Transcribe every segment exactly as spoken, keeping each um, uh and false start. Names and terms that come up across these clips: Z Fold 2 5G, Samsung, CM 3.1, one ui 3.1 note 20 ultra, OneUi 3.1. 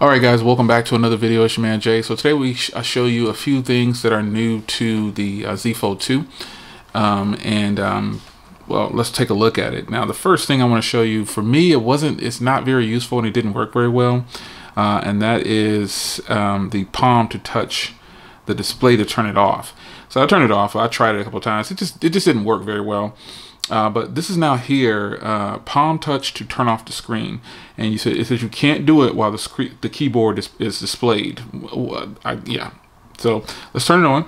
Alright guys, welcome back to another video. It's your man Jay. So today we sh I show you a few things that are new to the uh, Z Fold two. Um, and um, well, let's take a look at it. Now the first thing I want to show you, for me it wasn't, it's not very useful and it didn't work very well. Uh, and that is um, the palm to touch the display to turn it off. So I turned it off, I tried it a couple times, it just, it just didn't work very well. Uh, but this is now here, uh, palm touch to turn off the screen, and you said it says you can't do it while the screen, the keyboard is, is displayed. I, yeah, so let's turn it on,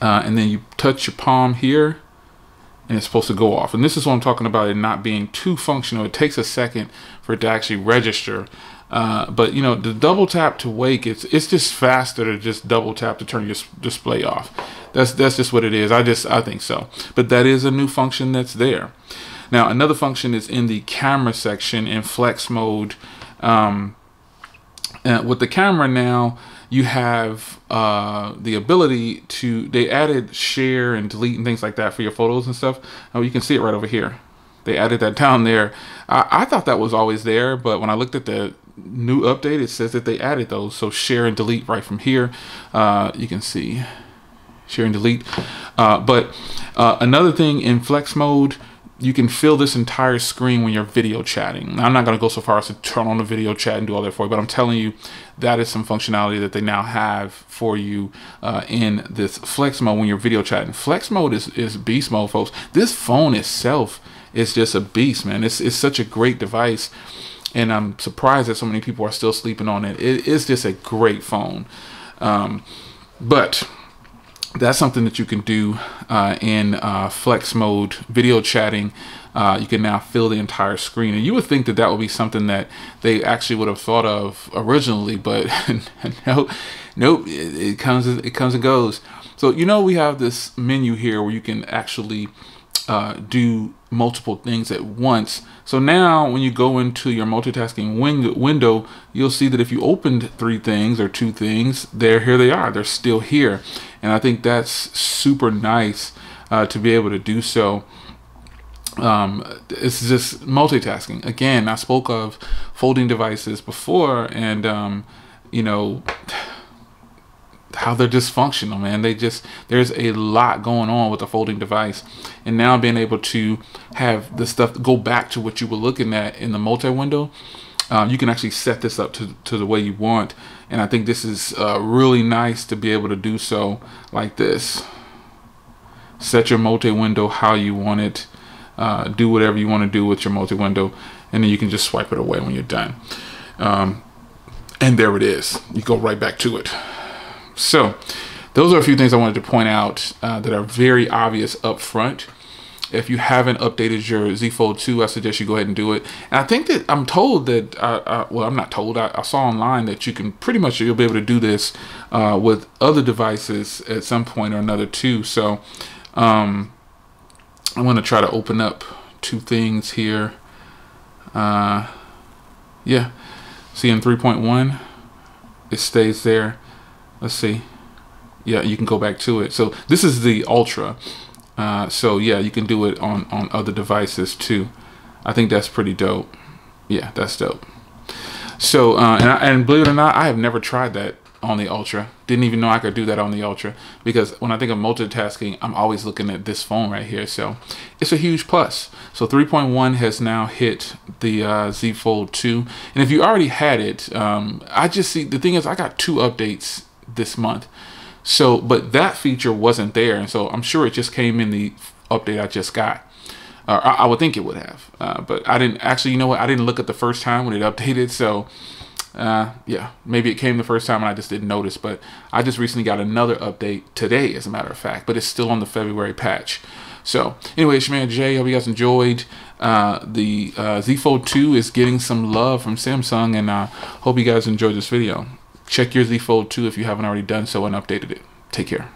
uh, and then you touch your palm here, and it's supposed to go off. And this is what I'm talking about, it not being too functional. It takes a second for it to actually register. Uh, but you know, the double tap to wake, it's it's just faster to just double tap to turn your display off. That's that's just what it is. I just I think so. But that is a new function that's there. Now another function is in the camera section in flex mode. Um, uh, with the camera now, you have uh, the ability to, they added share and delete and things like that for your photos and stuff. Oh, you can see it right over here. They added that down there. I, I thought that was always there, but when I looked at the new update, it says that they added those. So share and delete right from here. Uh, you can see share and delete. Uh, but uh, another thing in flex mode, you can fill this entire screen when you're video chatting. Now, I'm not going to go so far as to turn on the video chat and do all that for you, but I'm telling you that is some functionality that they now have for you uh, in this flex mode when you're video chatting. Flex mode is, is beast mode, folks. This phone itself is just a beast, man. It's, it's such a great device, and I'm surprised that so many people are still sleeping on it. It is just a great phone. Um, but that's something that you can do uh, in uh, flex mode video chatting. Uh, you can now fill the entire screen, and you would think that that would be something that they actually would have thought of originally, but no, nope, it, it comes it comes and goes. So you know, we have this menu here where you can actually uh, do multiple things at once. So now when you go into your multitasking win window, you'll see that if you opened three things or two things, there here they are, they're still here. And I think that's super nice uh, to be able to do so. Um, it's just multitasking. Again, I spoke of folding devices before, and um, you know, how they're dysfunctional, man. They just, there's a lot going on with a folding device, and now being able to have the stuff go back to what you were looking at in the multi window, um, you can actually set this up to, to the way you want. And I think this is uh, really nice to be able to do so like this. Set your multi window how you want it, uh, do whatever you want to do with your multi window, and then you can just swipe it away when you're done. Um, and there it is, you go right back to it. So those are a few things I wanted to point out uh, that are very obvious up front. If you haven't updated your Z Fold two, I suggest you go ahead and do it. And I think that I'm told that, uh, uh, well, I'm not told, I, I saw online that you can pretty much, you'll be able to do this uh, with other devices at some point or another too. So um, I'm gonna try to open up two things here. Uh, yeah, C M three point one, it stays there. Let's see. Yeah, you can go back to it. So this is the Ultra. Uh, so yeah, you can do it on, on other devices too. I think that's pretty dope. Yeah, that's dope. So, uh, and, I, and believe it or not, I have never tried that on the Ultra. Didn't even know I could do that on the Ultra, because when I think of multitasking, I'm always looking at this phone right here. So it's a huge plus. So three point one has now hit the uh, Z Fold two. And if you already had it, um, I just see, the thing is I got two updates this month, so but that feature wasn't there, and so I'm sure it just came in the update I just got. uh, I, I would think it would have, uh, but I didn't actually, you know what, I didn't look at the first time when it updated, so uh, yeah, maybe it came the first time and I just didn't notice. But I just recently got another update today, as a matter of fact, but it's still on the February patch. So anyway, it's your man Jay. Hope you guys enjoyed. Uh, the uh, Z Fold two is getting some love from Samsung, and I uh, hope you guys enjoyed this video. Check your Z Fold two if you haven't already done so and updated it. Take care.